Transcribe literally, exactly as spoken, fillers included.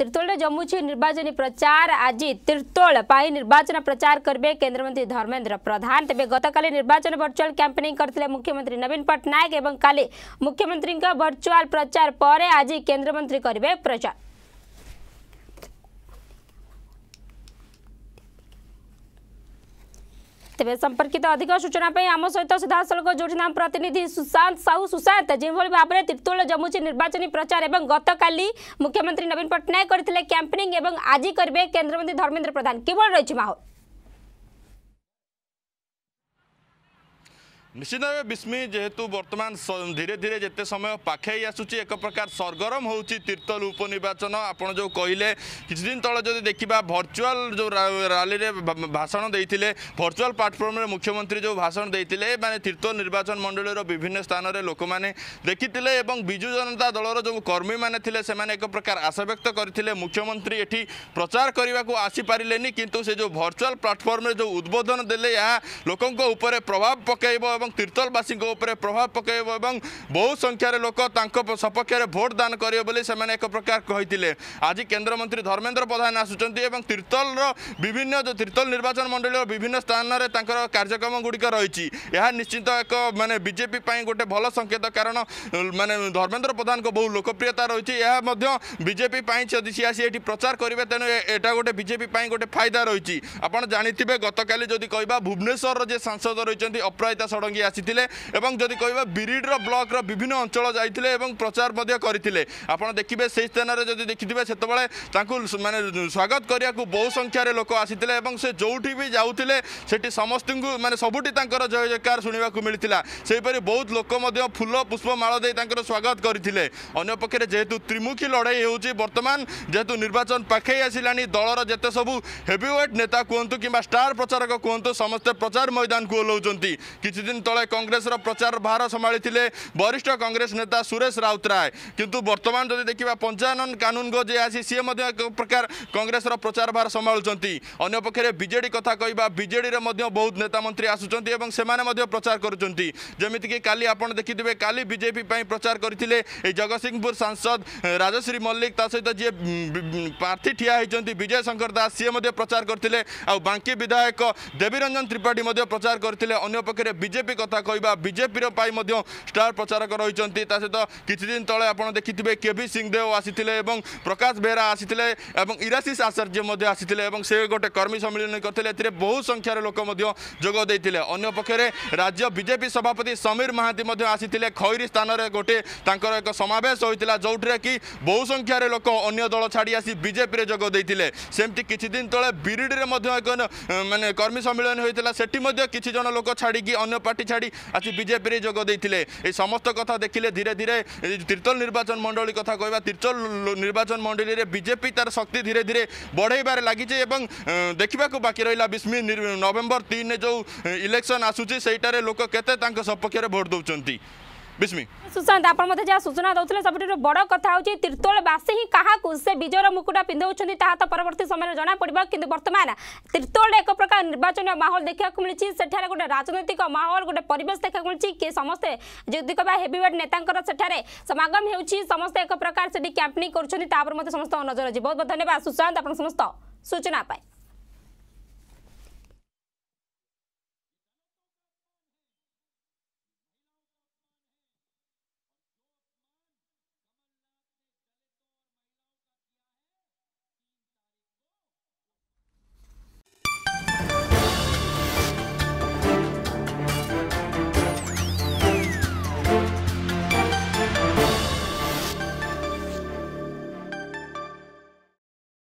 तिर्तोल जम्मूची निर्वाचन प्रचार। आज तिर्तोल निर्वाचन प्रचार करबे केंद्र मंत्री धर्मेंद्र प्रधान। तेज गतकाली निर्वाचन वर्चुअल कैंपेनिंग करते मुख्यमंत्री नवीन पटनायक एवं काली मुख्यमंत्री का वर्चुअल प्रचार पर आज केंद्र मंत्री करबे प्रचार। तेज संपर्कित अधिक सूचना आम सहित सीधासल जोड़ना प्रतिनिधि सुशांत साहू। सुशांत, जो भाव में तिर्तोल जमुची निर्वाचन प्रचार एवं गतकाली मुख्यमंत्री नवीन पटनायक करते कैंपेनिंग एवं आज करेंगे केंद्रमंत्री धर्मेंद्र प्रधान, किभल रही माहौल? निश्चित भाव बिस्मी जेहेतु बर्तमान धीरे धीरे जिते समय पाखे आसूची एक प्रकार सरगरम होउची तिर्तोल उपनिर्वाचन। आपण जो कहले किछि दिन तळे जदि देखिबा वर्चुअल जो रैली रे भाषण देइथिले, वर्चुअल प्लेटफॉर्म रे मुख्यमंत्री जो भाषण देइथिले माने तिर्तोल निर्वाचन मंडल रो विभिन्न स्थान रे लोक माने देखिथिले एवं बिजु जनता दल रो जो कर्मी माने थिले से माने एक प्रकार आशा व्यक्त करथिले। मुख्यमंत्री एठी प्रचार करबा को आसी पारिलेनी, किंतु से जो वर्चुअल प्लेटफॉर्म रे जो उद्बोधन देले या लोकन को ऊपर प्रभाव पकाइबो, तिर्तोलवासी प्रभाव पकड़ बहु संख्यार लोक सपक्ष भोट दान करेंगे से एक प्रकार कही। आज केन्द्रमंत्री धर्मेन्द्र प्रधान आसुच्च तिर्तोल विभिन्न जो तिर्तोल निर्वाचन मंडल विभिन्न स्थान में कार्यक्रम गुड़िक रही। यह निश्चित एक मानने बीजेपी गोटे भल संकेत, कारण मानने धर्मेन्द्र प्रधान को बहु लोकप्रियता रही। यह बीजेपी यदि सी आसी प्रचार करेंगे तेणु यहाँ गोटे बीजेपी गोटे फायदा रही। आपड़ जानते हैं गतकाली जदि कह भुवनेश्वर जे सांसद रही अपराजिता षडंगी आसीथिले एवं जदि कहबा बिरिडर ब्लॉक रो विभिन्न अंचल जाइथिले एवं प्रचार मध्य करथिले। आपण देखिबे से स्थान रे जदि देखिथिबे सेतबेले तांकु माने स्वागत करिया को बहु संख्या रे लोक आसीथिले एवं से जोठी भी जाउथिले सेठी समस्त को माने सबुटी तांकर जय जयकार सुनिबा को मिलिथिला। सेहि परि बहुत लोक मध्य फूल पुष्पमाला दे तांकर स्वागत करथिले। अन्य पक्षरे जेतु त्रिमुखी लड़ाई होउची वर्तमान, जेतु निर्वाचन पाखै आसिलानी, दलर जते सबु हेवीवेट नेता कोंतु किबा स्टार प्रचारक कोंतु समस्त प्रचार मैदान को ओलौचंती। किछि दिन तले कांग्रेस रो प्रचार भार संभाली वरिष्ठ कांग्रेस नेता सुरेश राउत राय, किंतु बर्तमान जदि देखा पंचानन कानून गो जे आसी सी प्रकार कांग्रेस रो प्रचार भार संभालुंती। अन्य पक्षे बीजेडी कथा कहबा बीजेडी रे मध्य बहुत नेता मंत्री आसुचंती एवं से माने मध्य प्रचार करुचंती। जेमिति कि काली आपण देखिथिबे काली बीजेपी पई प्रचार करथिले ए जगतसिंहपुर सांसद राजश्री मल्लिक ता सहित जे प्रार्थी ठिया होइचंती विजय शंकर दास सी मध्य प्रचार करथिले। आ बांकी विधायक देवीरंजन त्रिपाठी मध्य प्रचार करथिले। अन्य पक्षे बीजेपी कथा कहबा बीजेपी पाई मध्य स्टार प्रचारक रही। सहित किछि दिन तले आपन देखिथिबे केबी सिंहदेव आसीथिले एवं प्रकाश बेहरा आसीथिले एवं इराशिष आचार्य मध्य आसीथिले एवं से गोटे कर्मी सम्मेलन करथिले। एथिरे बहु संख्यार लोक मध्य जोग दैथिले। अन्य पक्षरे राज्य बीजेपी सभापति समीर महांती मध्य आसीथिले। खैरी स्थान रे गोटे तांकर एक समावेश होइतिला जोठरे कि बहु संख्यार लोक अन्य दल छाड़ी आसी बीजेपी रे जोग दैथिले। सेमति किछि दिन तले बिरिड रे मध्य एक माने कर्मी सम्मेलन होइतिला, सेठी मध्य किछि जन लोक छाड़ी कि अन्य पार्टी छाड़ी आज बीजेपी जोग देते। ये समस्त कथा देखिले धीरे धीरे तिर्तोल निर्वाचन मंडली कथा कहबा तिर्तोल निर्वाचन मंडली रे बीजेपी तार शक्ति धीरे धीरे बढ़ेबार लागिचे। देखा बाकी रहा बिस्मी नवेम्बर तीन जो इलेक्शन आसूची सेटारे लोक केते तांको सपक्षरे भोट दउचंती। बिस्मी सुशांत, आप सूचना दूसरे सब बड़ कथा हूँ तिर्तोलवासी ही क्या से विजय मुकुट पिंधाऊँच तो परवर्त समय जना पड़ा, कि बर्तमान तिर्तोल एक प्रकार निर्वाचन माहौल देखा मिली। से गोटे राजनैतिक माहौल गोटे परिवेश देखा मिली कि समस्ते जदि कह हेवीवेट नेता समागम हो समस्ते एक प्रकार से कैंपेनिंग कर समस्त नजर अच्छी। बहुत बहुत धन्यवाद सुशांत आप समस्त सूचना।